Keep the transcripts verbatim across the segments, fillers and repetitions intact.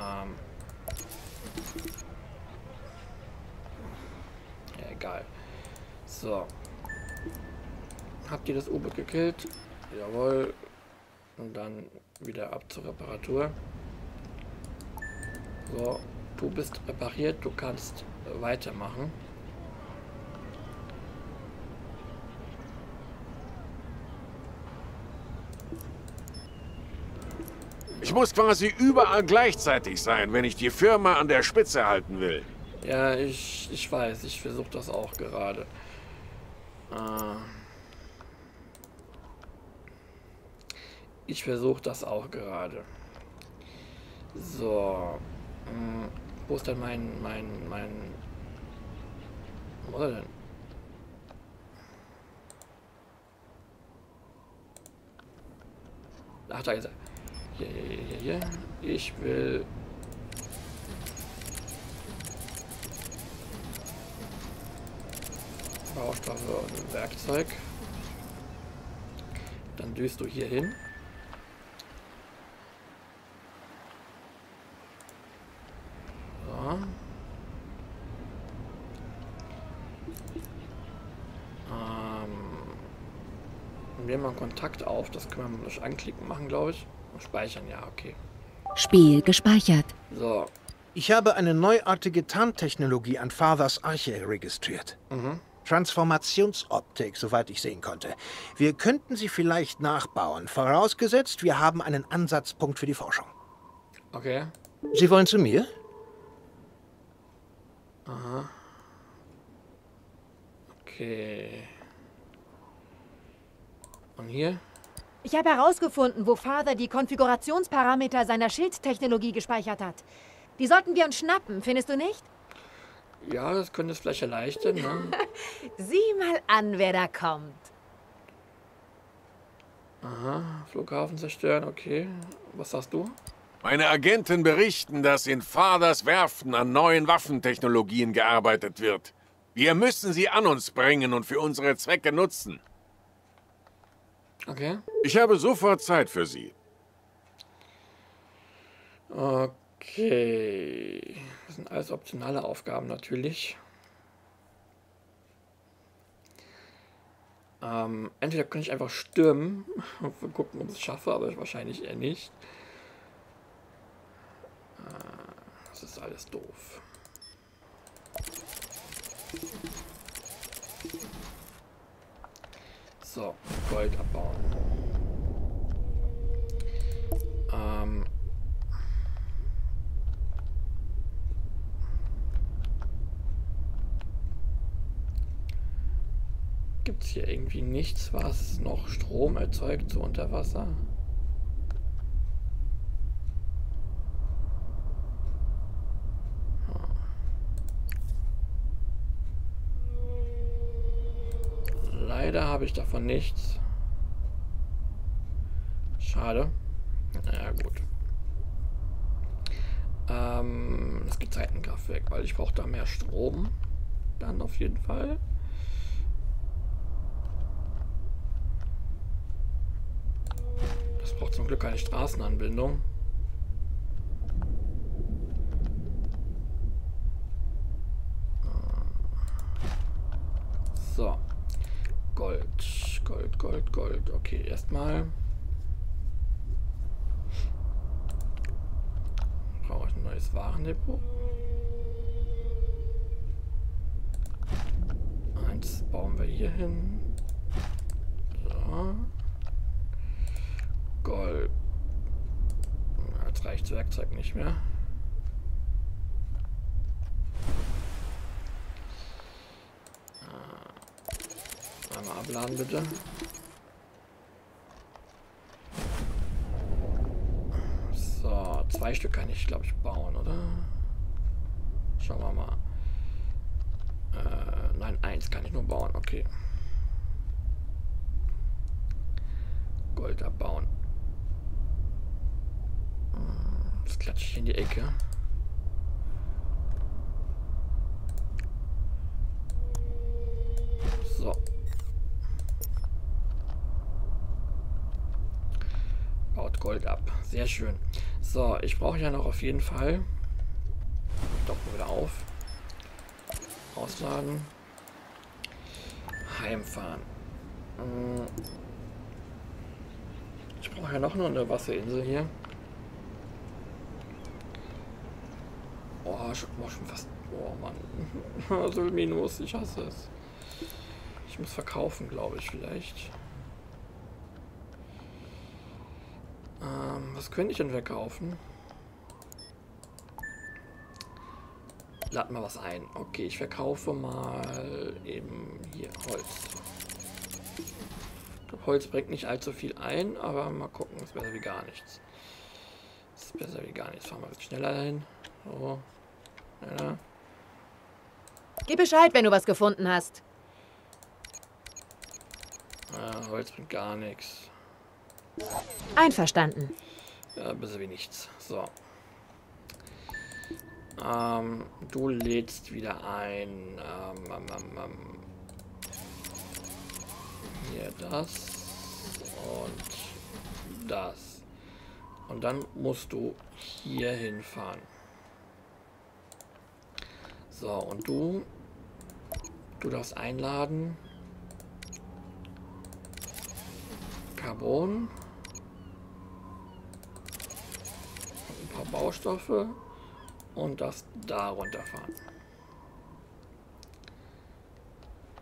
Ähm. Ja, egal. So. Habt ihr das U-Boot gekillt? Jawohl. Und dann wieder ab zur Reparatur. So, du bist repariert, du kannst weitermachen. Ich muss quasi überall gleichzeitig sein, wenn ich die Firma an der Spitze halten will. Ja, ich, ich weiß, ich versuche das auch gerade. Äh ich versuche das auch gerade. So. Wo ist denn mein, mein, mein... Wo ist er denn? Ach, da ist er. Hier, hier, hier, hier. Ich will... Baustoffe und Werkzeug. Dann düst du hier hin. Mal Kontakt auf, das können wir durch Anklicken machen, glaube ich. Und speichern, ja, okay. Spiel gespeichert. So. Ich habe eine neuartige Tarntechnologie an Fathers Arche registriert. Mhm. Transformationsoptik, soweit ich sehen konnte. Wir könnten sie vielleicht nachbauen, vorausgesetzt, wir haben einen Ansatzpunkt für die Forschung. Okay. Sie wollen zu mir? Aha. Okay. Hier? Ich habe herausgefunden, wo Father die Konfigurationsparameter seiner Schildtechnologie gespeichert hat. Die sollten wir uns schnappen, findest du nicht? Ja, das könnte es vielleicht erleichtern, ne? Sieh mal an, wer da kommt. Aha, Flughafen zerstören, okay. Was sagst du? Meine Agenten berichten, dass in Fathers Werften an neuen Waffentechnologien gearbeitet wird. Wir müssen sie an uns bringen und für unsere Zwecke nutzen. Okay. Ich habe sofort Zeit für Sie. Okay. Das sind alles optionale Aufgaben natürlich. Ähm, entweder kann ich einfach stürmen und gucken, ob ich es schaffe, aber wahrscheinlich eher nicht. Äh, das ist alles doof. So, Gold abbauen. Ähm. Gibt es hier irgendwie nichts, was noch Strom erzeugt, so unter Wasser? Leider habe ich davon nichts. Schade. Naja, gut. Ähm, es gibt Seitenkraftwerk, weil ich brauche da mehr Strom. Dann auf jeden Fall. Das braucht zum Glück keine Straßenanbindung. So. Gold, Gold, Gold, Gold. Okay, erstmal. Brauche ich ein neues Warendepot. Eins bauen wir hier hin. So. Gold. Jetzt reicht das Werkzeug nicht mehr. Abladen bitte. So, zwei Stück kann ich, glaube ich, bauen, oder? Schauen wir mal. Äh, nein, eins kann ich nur bauen, okay. Gold abbauen. Das klatsche ich in die Ecke. So. Gold ab. Sehr schön. So, ich brauche ja noch auf jeden Fall. Doppel wieder auf. Ausladen. Heimfahren. Ich brauche ja noch nur eine Wasserinsel hier. Oh, schon, schon fast. Oh Mann. So Minus, ich hasse es. Ich muss verkaufen, glaube ich, vielleicht. Ähm, was könnte ich denn verkaufen? Lad mal was ein. Okay, ich verkaufe mal eben hier Holz. Ich glaube, Holz bringt nicht allzu viel ein, aber mal gucken, ist besser wie gar nichts. Ist besser wie gar nichts. Fahren wir ein bisschen schneller dahin. So. Ja. Gib Bescheid, wenn du was gefunden hast. Ah, Holz bringt gar nichts. Einverstanden. Ja, besser wie nichts. So. Ähm, du lädst wieder ein. Ähm, ähm, ähm, hier das und das. Und dann musst du hier hinfahren. So, und du, du darfst einladen. Carbon. Ein paar Baustoffe. Und das da runterfahren.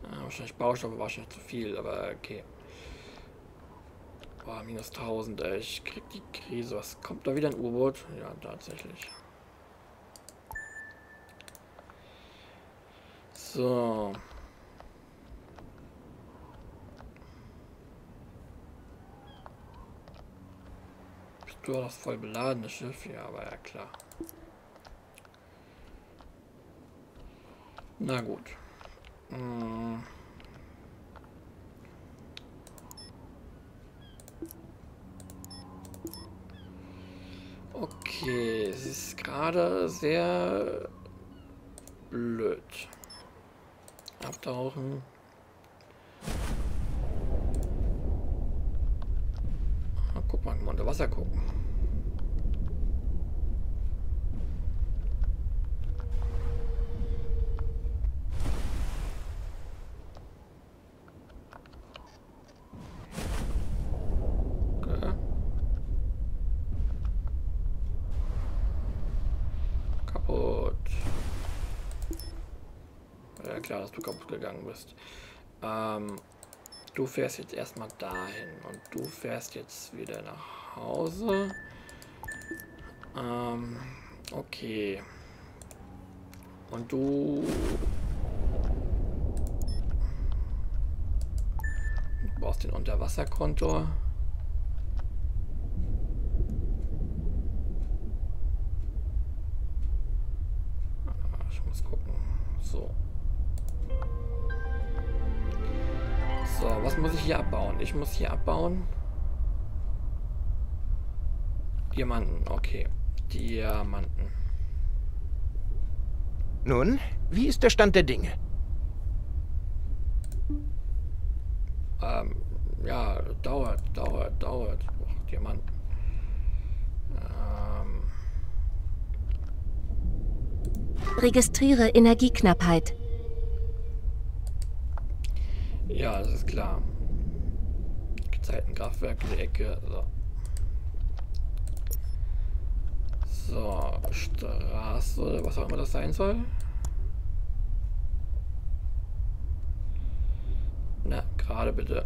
Ja, wahrscheinlich Baustoffe, wahrscheinlich zu viel, aber okay. Boah, minus tausend, ey, ich krieg die Krise. Was kommt da wieder ein U-Boot? Ja, tatsächlich. So. Bist du auch das voll beladene Schiff? Ja, aber ja klar. Na gut. Hm. Okay, es ist gerade sehr blöd. Abtauchen. Ah, guck mal, mal unter Wasser gucken. Okay. Kaputt. Ja klar, dass du kaputt gegangen bist. Ähm, du fährst jetzt erstmal dahin und du fährst jetzt wieder nach Hause. Ähm, okay. Und du... Du brauchst den Unterwasserkontor. Ah, ich muss gucken. So. So, was muss ich hier abbauen? Ich muss hier abbauen. Diamanten, okay. Diamanten. Nun, wie ist der Stand der Dinge? Ähm, ja, dauert, dauert, dauert. Och, Diamanten. Ähm. Registriere Energieknappheit. Ja, das ist klar. Gezeitenkraftwerk in der Ecke. So. So, Straße oder was auch immer das sein soll. Na, gerade bitte.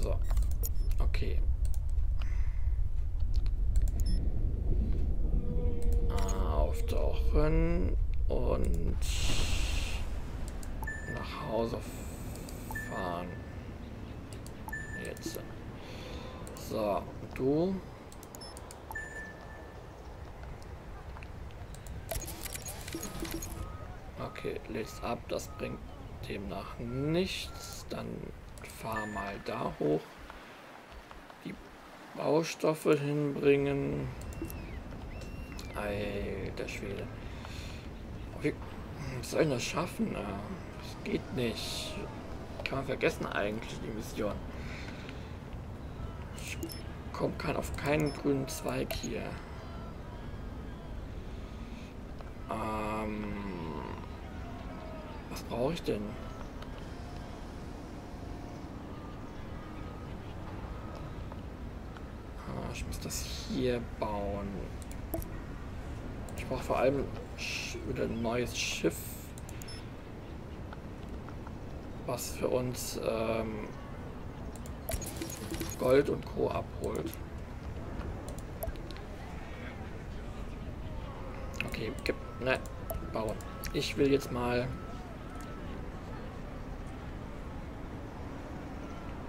So. Okay. Auftauchen und nach Hause fahren. Jetzt. So, du. Okay, lädst ab, das bringt demnach nichts. Dann fahr mal da hoch. Die Baustoffe hinbringen. Alter Schwede. Was soll ich das schaffen? Das geht nicht. Kann man vergessen eigentlich die Mission. kommt kein, auf keinen grünen Zweig hier. Ähm, was brauche ich denn? Ah, ich muss das hier bauen. Ich brauche vor allem wieder ein neues Schiff, was für uns ähm, Gold und Co. abholt. Okay, gib, ne, bauen. Ich will jetzt mal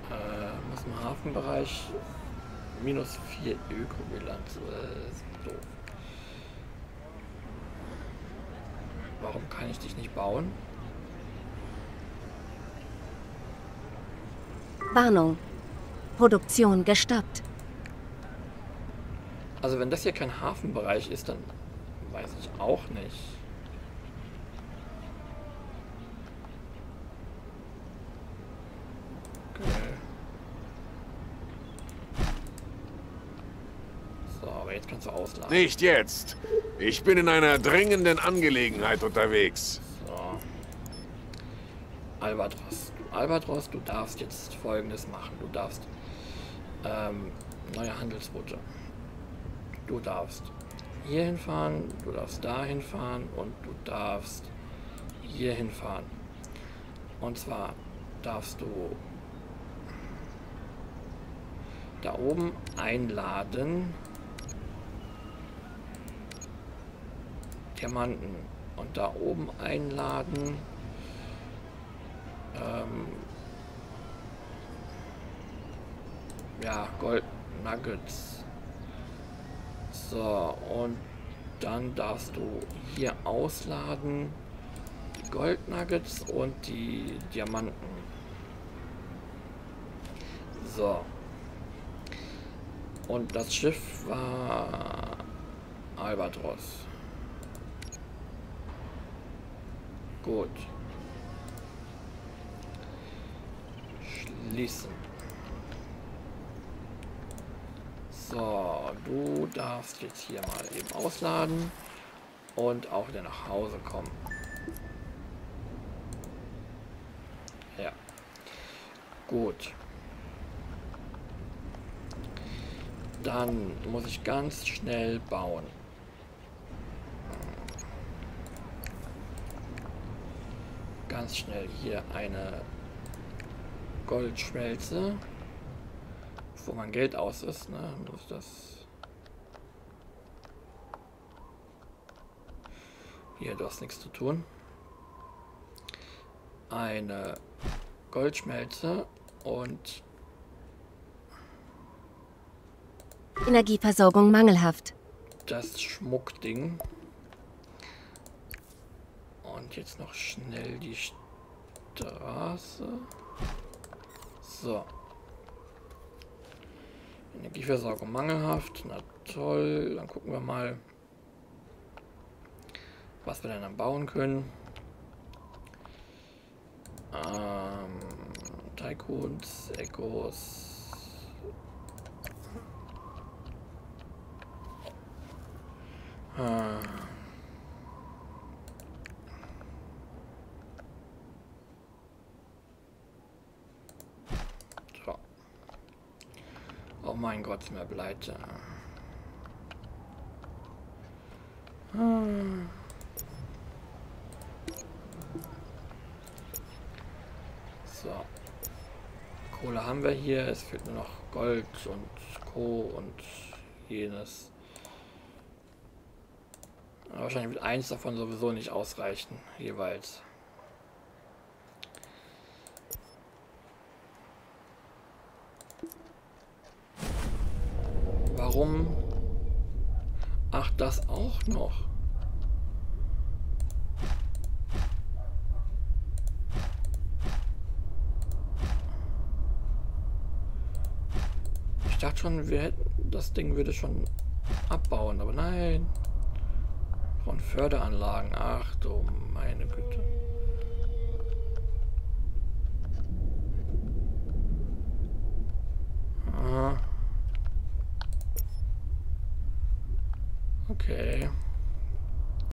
äh, muss im Hafenbereich minus vier Ökobilanz. Äh, doof. Warum kann ich dich nicht bauen? Warnung. Produktion gestoppt. Also wenn das hier kein Hafenbereich ist, dann weiß ich auch nicht. So, aber jetzt kannst du ausladen. Nicht jetzt. Ich bin in einer dringenden Angelegenheit unterwegs. So. Albatros. Albatros, du darfst jetzt Folgendes machen. Du darfst ähm, neue Handelsroute. Du darfst hier hinfahren, du darfst da hinfahren und du darfst hier hinfahren. Und zwar darfst du da oben einladen Diamanten und da oben einladen Ähm, ja, Gold Nuggets. So, und dann darfst du hier ausladen die Gold Nuggets und die Diamanten. So. Und das Schiff war Albatros. Gut. Schließen. So, du darfst jetzt hier mal eben ausladen und auch wieder nach Hause kommen. Ja. Gut. Dann muss ich ganz schnell bauen. Ganz schnell hier eine Goldschmelze, wo mein Geld aus ist, ne, muss das hier, du hast nichts zu tun. Eine Goldschmelze und Energieversorgung mangelhaft. Das Schmuckding und jetzt noch schnell die Straße. So. Energieversorgung mangelhaft. Na toll. Dann gucken wir mal, was wir denn dann bauen können. Ähm, Tycoons, Echos. Hm. Oh mein Gott, mehr Pleite. Hm. So. Kohle haben wir hier. Es fehlt nur noch Gold und Co. und jenes. Aber wahrscheinlich wird eins davon sowieso nicht ausreichen, jeweils. Warum? Ach, das auch noch. Ich dachte schon, wir hätten, das Ding würde schon abbauen, aber nein. Von Förderanlagen. Ach du meine Güte. Aha. Okay.